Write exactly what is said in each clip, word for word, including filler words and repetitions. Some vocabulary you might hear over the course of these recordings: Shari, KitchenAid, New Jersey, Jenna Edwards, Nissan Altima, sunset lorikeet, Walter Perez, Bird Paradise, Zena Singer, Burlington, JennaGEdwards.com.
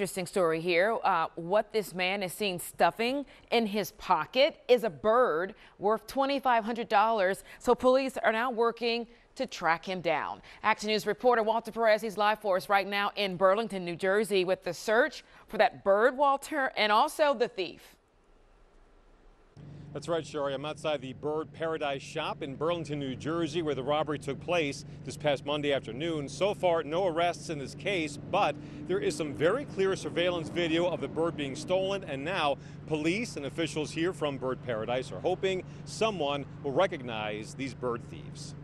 Interesting story here. Uh, what this man is seen stuffing in his pocket is a bird worth twenty-five hundred dollars. So police are now working to track him down. Action News reporter Walter Perez, he's live for us right now in Burlington, New Jersey, with the search for that bird, Walter, and also the thief. That's right, Shari. I'm outside the Bird Paradise shop in Burlington, New Jersey, where the robbery took place this past Monday afternoon. So far, no arrests in this case, but there is some very clear surveillance video of the bird being stolen. And now police and officials here from Bird Paradise are hoping someone will recognize these bird thieves.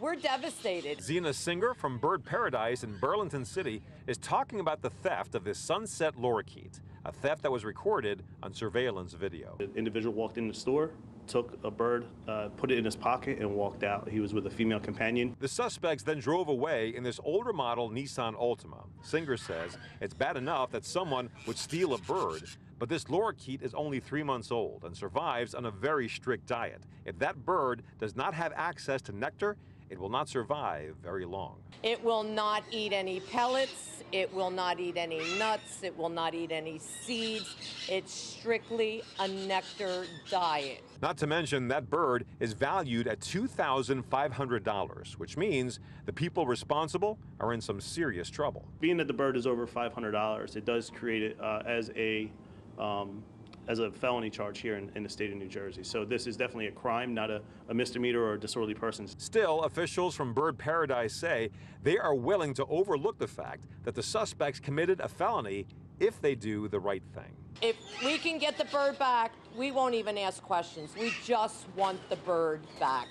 We're devastated. Zena Singer from Bird Paradise in Burlington City is talking about the theft of this sunset lorikeet, a theft that was recorded on surveillance video. The individual walked in the store, took a bird, uh, put it in his pocket, and walked out. He was with a female companion. The suspects then drove away in this older model Nissan Altima. Singer says it's bad enough that someone would steal a bird, but this lorikeet is only three months old and survives on a very strict diet. If that bird does not have access to nectar, it will not survive very long. It will not eat any pellets, it will not eat any nuts, it will not eat any seeds. It's strictly a nectar diet. Not to mention that bird is valued at two thousand five hundred dollars, which means the people responsible are in some serious trouble. Being that the bird is over five hundred dollars, it does create it uh, as a um, as a felony charge here in, in the state of New Jersey. So this is definitely a crime, not a, a misdemeanor or a disorderly person. Still, officials from Bird Paradise say they are willing to overlook the fact that the suspects committed a felony if they do the right thing. If we can get the bird back, we won't even ask questions. We just want the bird back.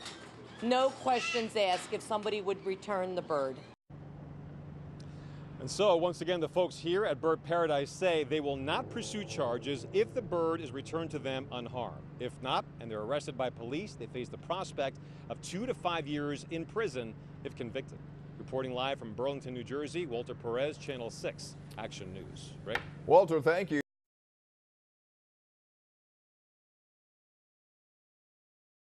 No questions asked if somebody would return the bird. And so, once again, the folks here at Bird Paradise say they will not pursue charges if the bird is returned to them unharmed. If not, and they're arrested by police, they face the prospect of two to five years in prison if convicted. Reporting live from Burlington, New Jersey, Walter Perez, Channel six, Action News. Rick? Walter, thank you.